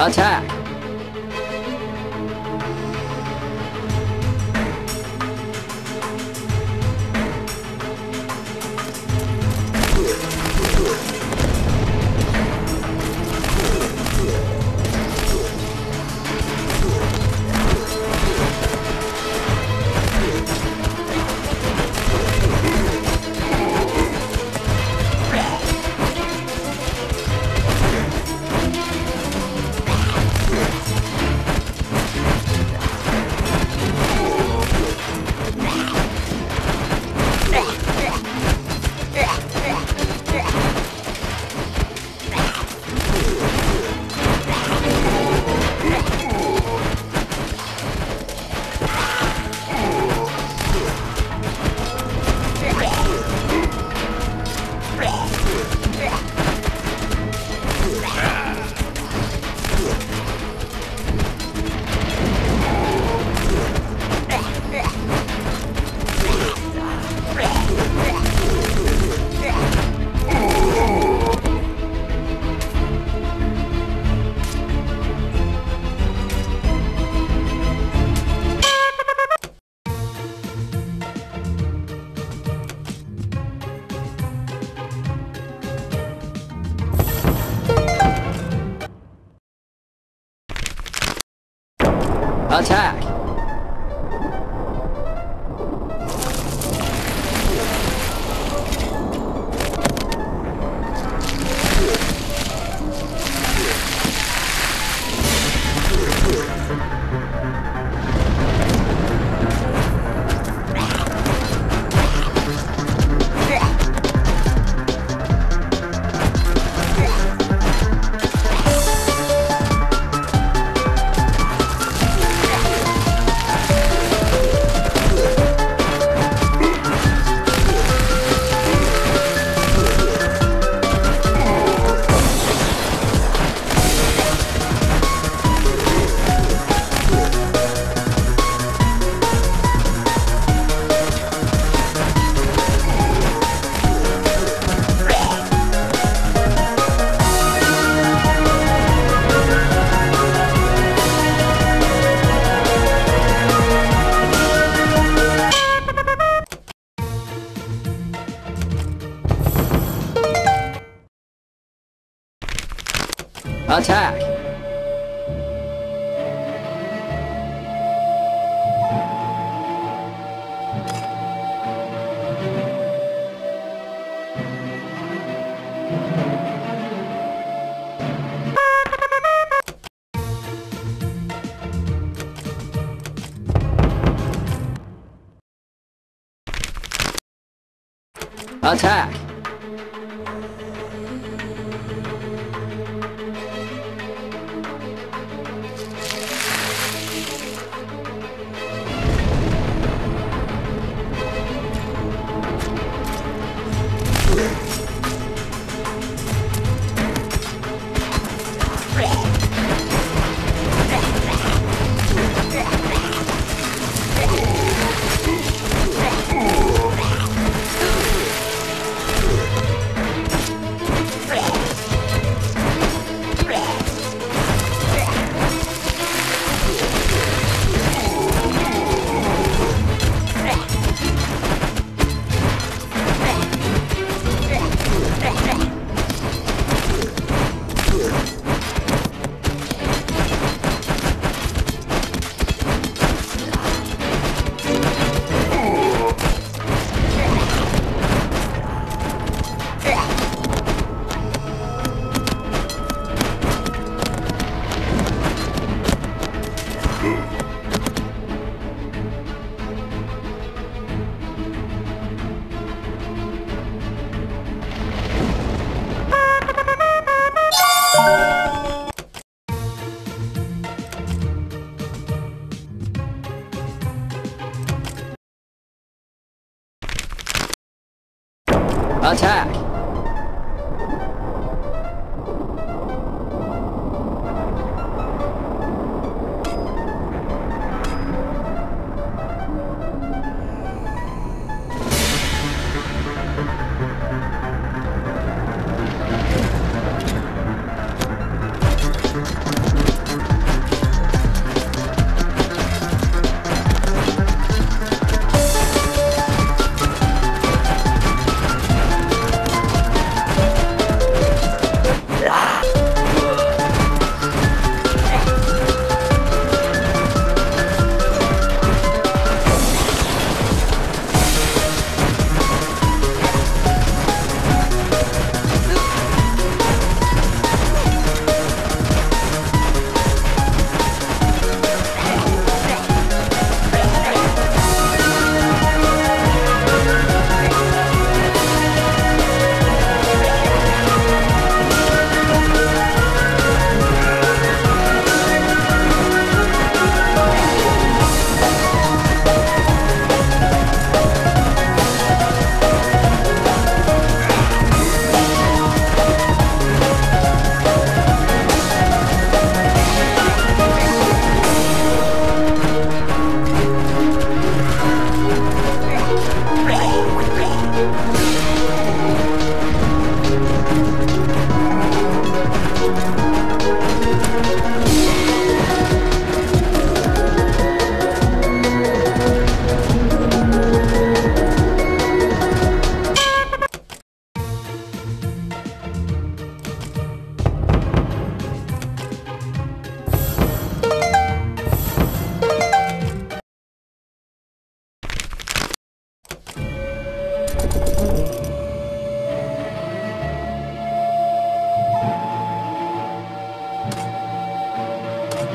Attack! Attack! Attack! Attack!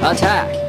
Attack!